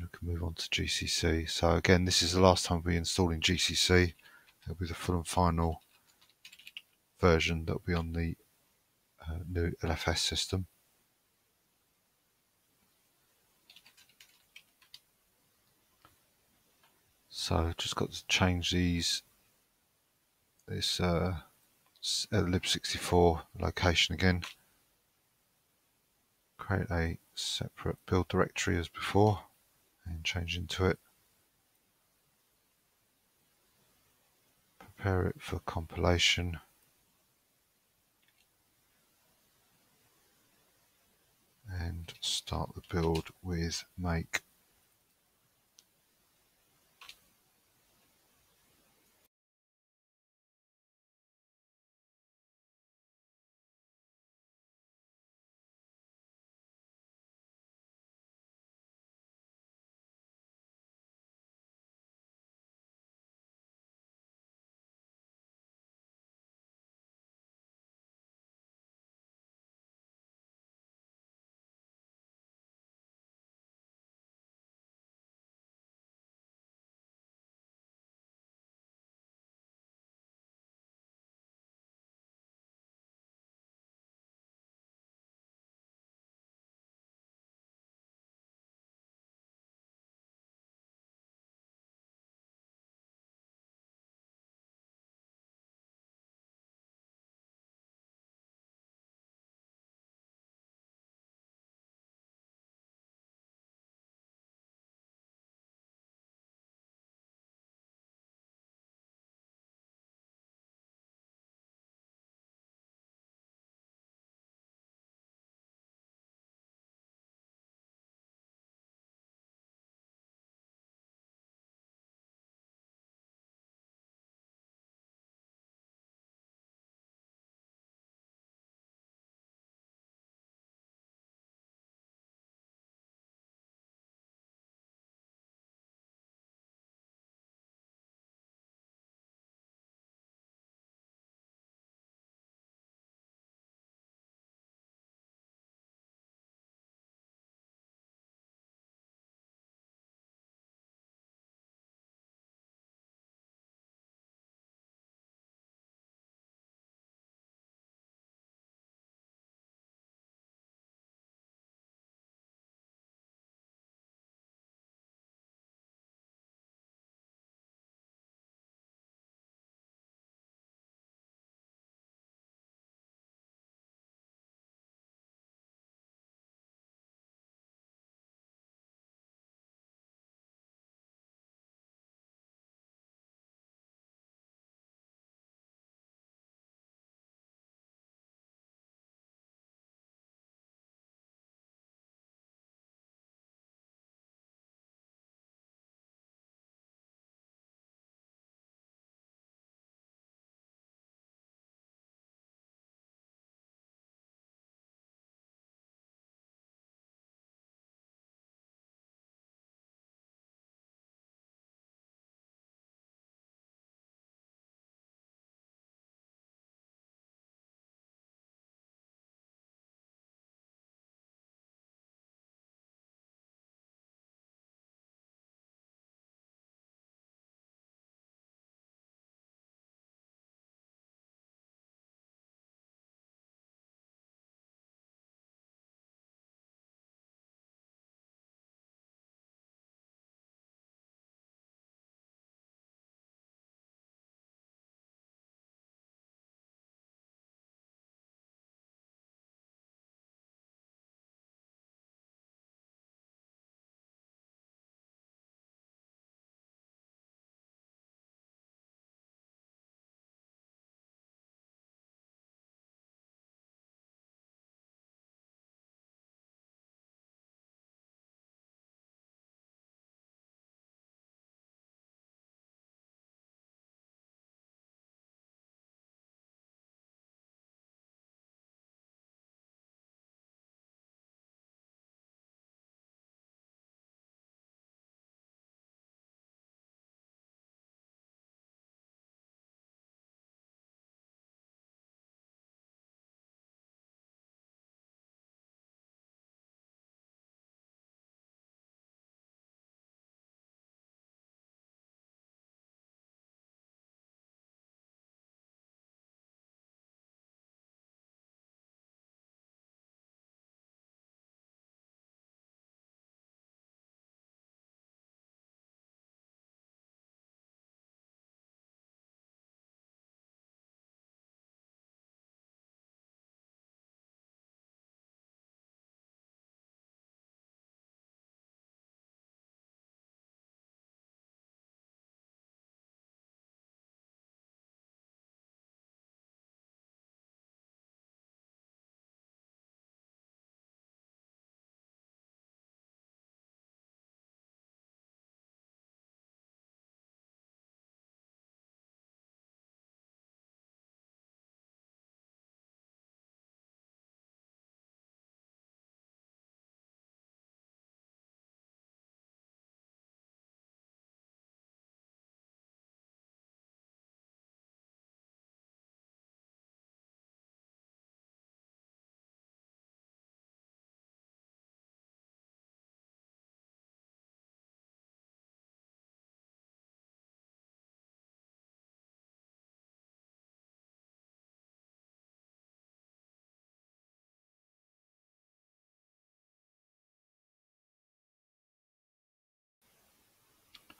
and we can move on to GCC. So again, this is the last time we'll be installing GCC. It'll be the full and final version that will be on the new LFS system. So I've just got to change these this lib64 location again. Create a separate build directory as before and change into it. Prepare it for compilation. And start the build with make.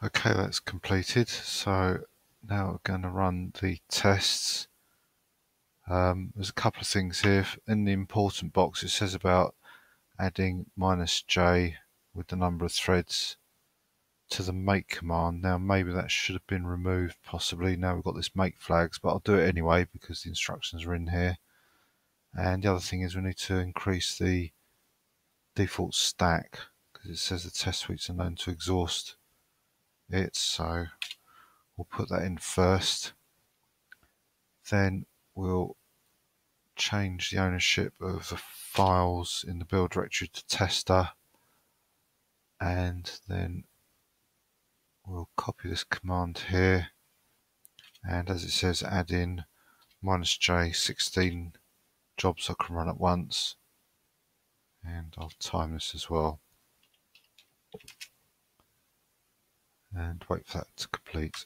Okay, that's completed. So now we're going to run the tests. There's a couple of things here. In the important box, it says about adding -j with the number of threads to the make command. Now maybe that should have been removed, possibly. Now we've got this make flags, but I'll do it anyway because the instructions are in here. And the other thing is we need to increase the default stack because it says the test suites are known to exhaust it, so we'll put that in first. Then we'll change the ownership of the files in the build directory to tester, and then we'll copy this command here, and as it says, add in -j, 16 jobs I can run at once, and I'll time this as well and wait for that to complete.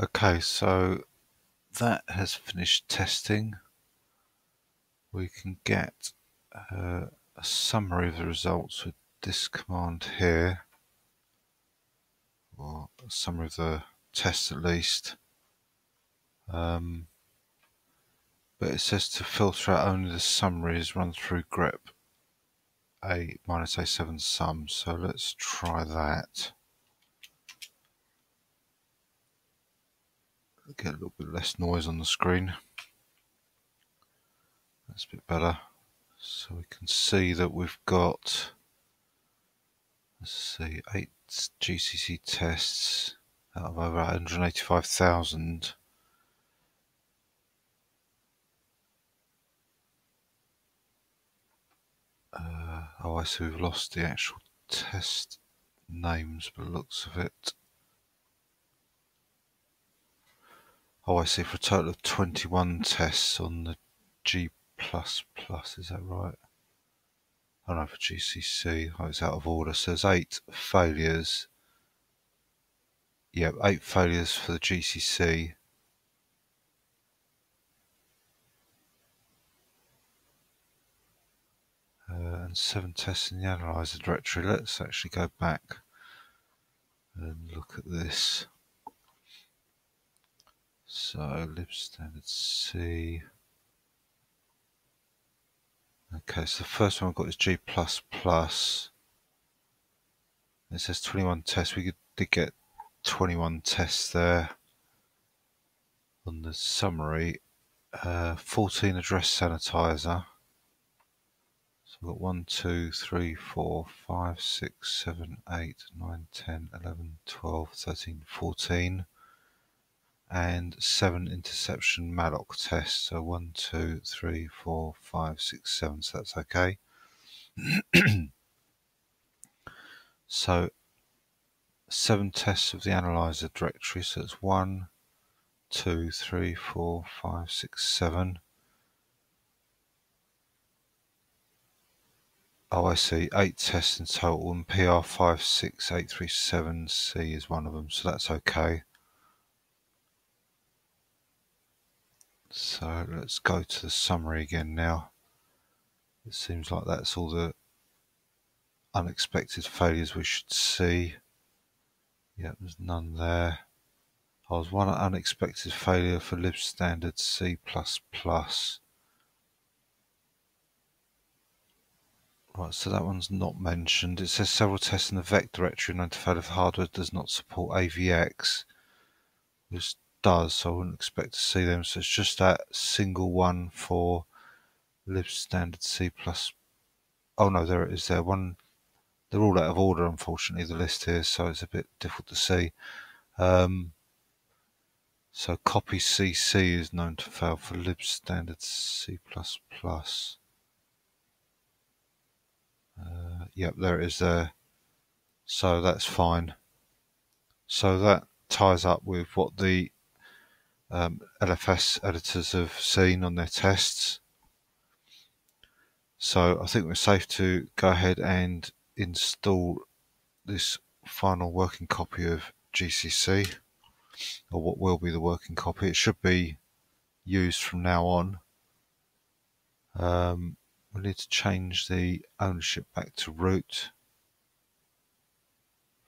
Okay, so that has finished testing. We can get a summary of the results with this command here, or a summary of the test at least. But it says to filter out only the summaries run through grep a-a7sum, so let's try that. Get a little bit less noise on the screen. That's a bit better. So we can see that we've got, let's see, 8 GCC tests out of over 185,000. Oh, I see we've lost the actual test names by the looks of it. Oh, I see, for a total of 21 tests on the G++, is that right? I don't know, for GCC, oh, it's out of order. So there's 8 failures. Yep, 8 failures for the GCC. And 7 tests in the analyzer directory. Let's actually go back and look at this. So libstdc. Okay, so the first one I've got is G++. It says 21 tests. We did get 21 tests there on the summary. 14 address sanitizer. We've got 1, 2, 3, 4, 5, 6, 7, 8, 9, 10, 11, 12, 13, 14, and 7 interception malloc tests. So 1, 2, 3, 4, 5, 6, 7, so that's okay. So 7 tests of the analyzer directory, so it's 1, 2, 3, 4, 5, 6, 7. Oh, I see, 8 tests in total, and PR56837C is one of them, so that's okay. So let's go to the summary again now. It seems like that's all the unexpected failures we should see. Yeah, there's none there. Oh, there's one unexpected failure for libstdc++. Right, so that one's not mentioned. It says several tests in the VEC directory known to fail if the hardware does not support avx. This does, so I wouldn't expect to see them. So it's just that single one for libstdc++. Oh no, there it is. There one. They're all out of order, unfortunately. The list here, so it's a bit difficult to see. So copy cc is known to fail for libstdc++. Yep, there it is there. So that's fine. So that ties up with what the LFS editors have seen on their tests. So I think we're safe to go ahead and install this final working copy of GCC, or what will be the working copy. It should be used from now on. We need to change the ownership back to root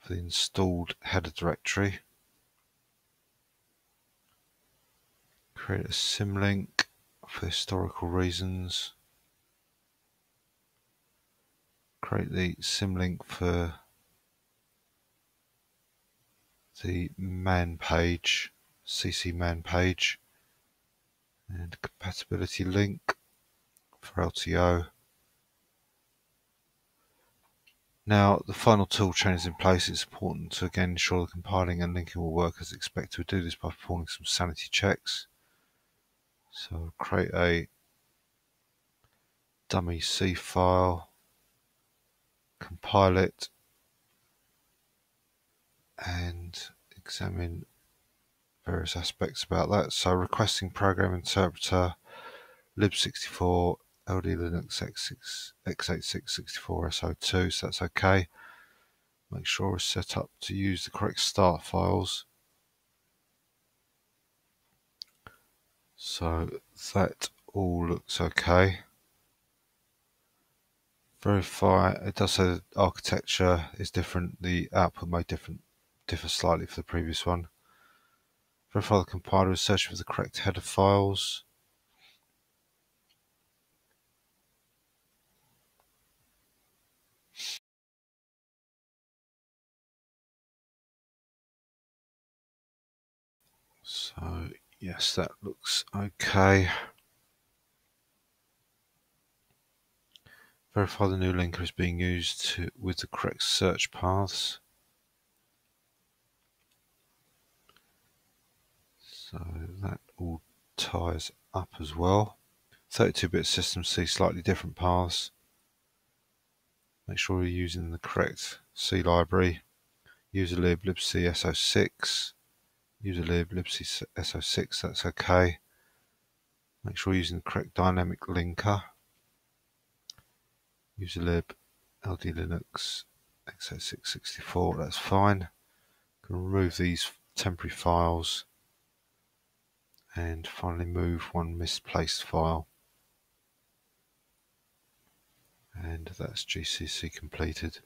for the installed header directory. Create a symlink for historical reasons. Create the symlink for the man page, CC man page, and compatibility link for LTO. Now the final tool chain is in place. It's important to again ensure the compiling and linking will work as expected. We do this by performing some sanity checks. So create a dummy C file, compile it, and examine various aspects about that. So requesting program interpreter, lib64, ld-linux-x86-64.so.2, so that's okay. Make sure it's set up to use the correct start files. So that all looks okay. Verify, it does say the architecture is different, the output may differ slightly for the previous one. Verify the compiler is searching for the correct header files. So yes, that looks okay. Verify the new linker is being used with the correct search paths. So that all ties up as well. 32-bit systems see slightly different paths. Make sure you're using the correct C library. User lib libc.so.6. User lib libc.so.6, that's okay. Make sure you're using the correct dynamic linker. User lib ld-linux-x86-64, that's fine. Can remove these temporary files and finally move one misplaced file. And that's GCC completed.